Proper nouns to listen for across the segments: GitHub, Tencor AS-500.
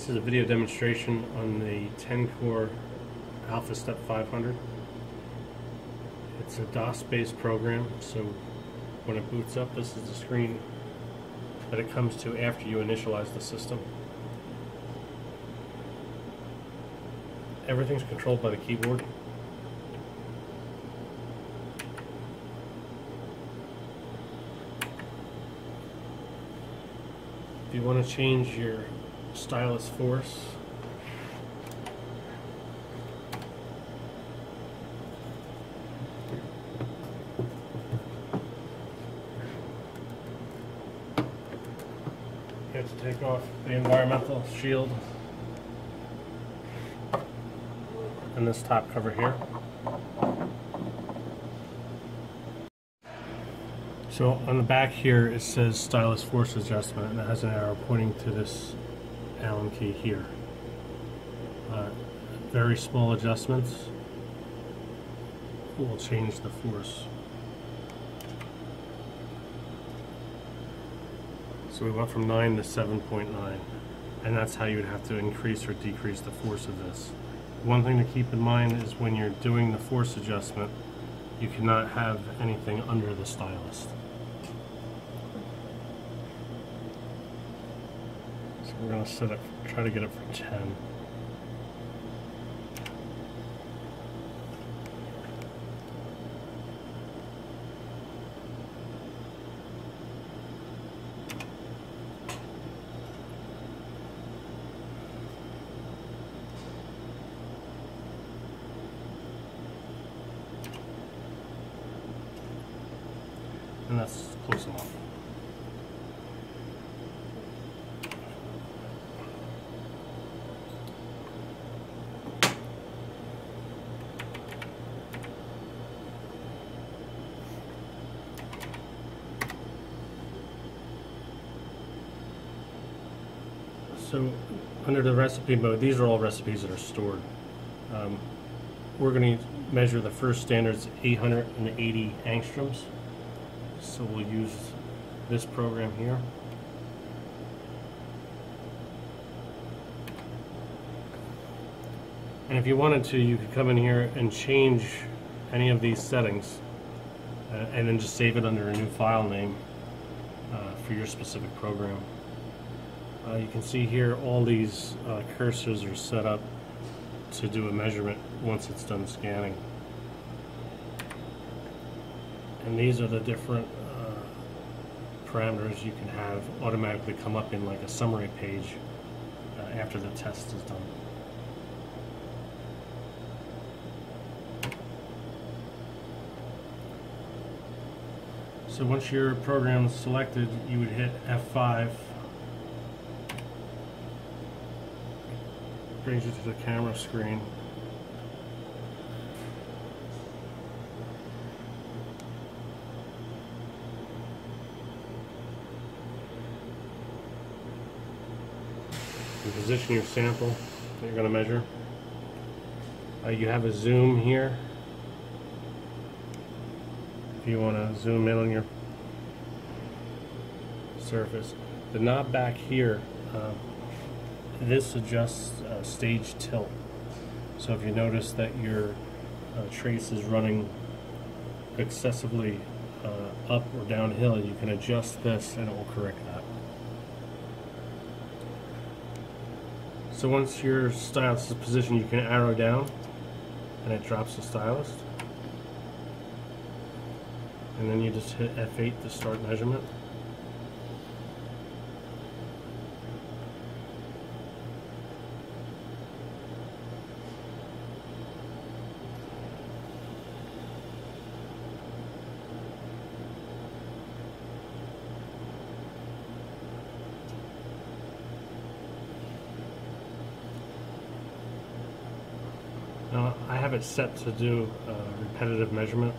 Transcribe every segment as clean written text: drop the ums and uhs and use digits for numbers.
This is a video demonstration on the Tencor AS-500. It's a DOS-based program, so when it boots up, this is the screen that it comes to after you initialize the system. Everything's controlled by the keyboard. If you want to change your stylus force, you have to take off the environmental shield and this top cover here. So on the back here it says stylus force adjustment, and it has an arrow pointing to this Allen key here. Very small adjustments will change the force. So we went from 9 to 7.9, and that's how you would have to increase or decrease the force of this. One thing to keep in mind is when you're doing the force adjustment, you cannot have anything under the stylus. So we're going to try to get it for 10. And that's close enough. So under the recipe mode, these are all recipes that are stored. We're going to measure the first standard's 880 angstroms. So we'll use this program here. And if you wanted to, you could come in here and change any of these settings and then just save it under a new file name for your specific program. You can see here all these cursors are set up to do a measurement once it's done scanning. And these are the different parameters you can have automatically come up in like a summary page after the test is done. So once your program is selected, you would hit F5. Brings you to the camera screen. You position your sample that you're going to measure. You have a zoom here if you want to zoom in on your surface. The knob back here, this adjusts stage tilt. So if you notice that your trace is running excessively up or downhill, you can adjust this and it will correct that. So once your stylus is positioned, you can arrow down and it drops the stylus. And then you just hit F8 to start measurement. Now, I have it set to do repetitive measurement.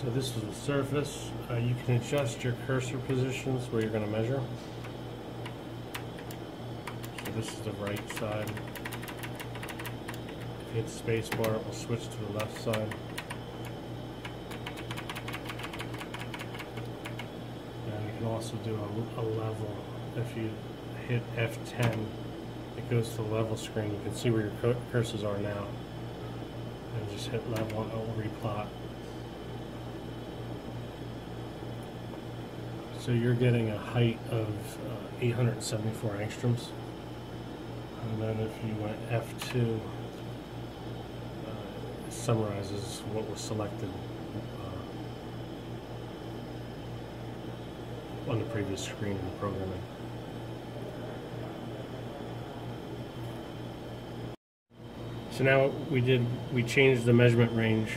So this is the surface. You can adjust your cursor positions where you're going to measure. So this is the right side. If you hit spacebar, it will switch to the left side. And you can also do a level. If you hit F10, it goes to the level screen. You can see where your cursors are now. And just hit level and it will replot. So you're getting a height of 874 angstroms. And then if you went F2, it summarizes what was selected on the previous screen in the programming. So now we changed the measurement range,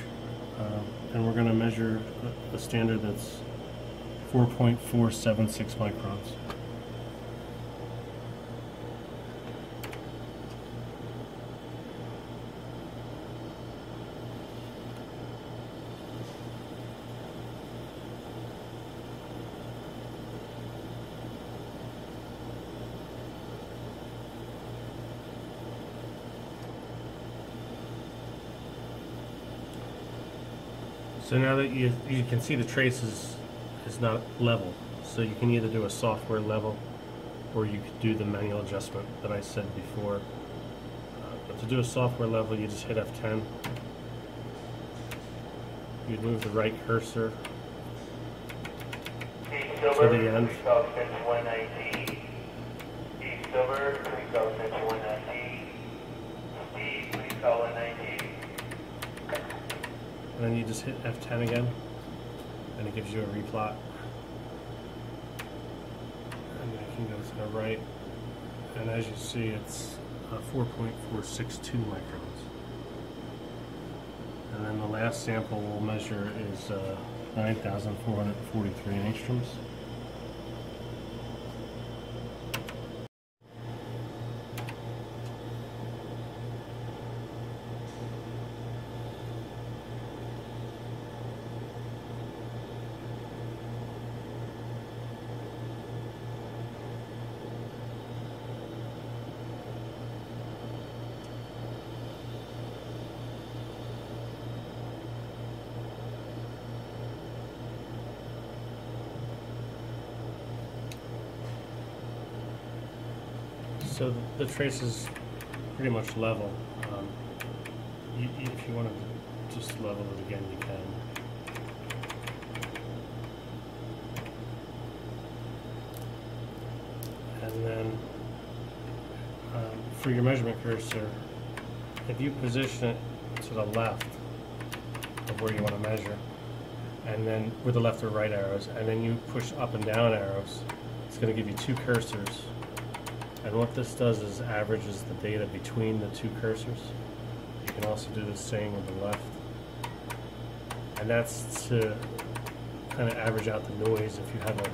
and we're going to measure a standard that's 4.476 microns. So now that you can see the traces, it's not level, so you can either do a software level or you could do the manual adjustment that I said before. But to do a software level, you just hit F10, you move the right cursor to the end, and then you just hit F10 again. And it gives you a replot. And I can go to the right. And as you see, it's 4.462 microns. And then the last sample we'll measure is 9,443 angstroms. So the trace is pretty much level. If you want to just level it again, you can. And then for your measurement cursor, if you position it to the left of where you want to measure, and then with the left or right arrows, and then you push up and down arrows, it's going to give you two cursors. And what this does is averages the data between the two cursors. You can also do the same with the left. And that's to kind of average out the noise if you have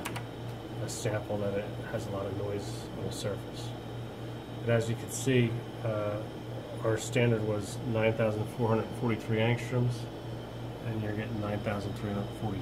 a sample that it has a lot of noise on the surface. And as you can see, our standard was 9,443 angstroms, and you're getting 9,349.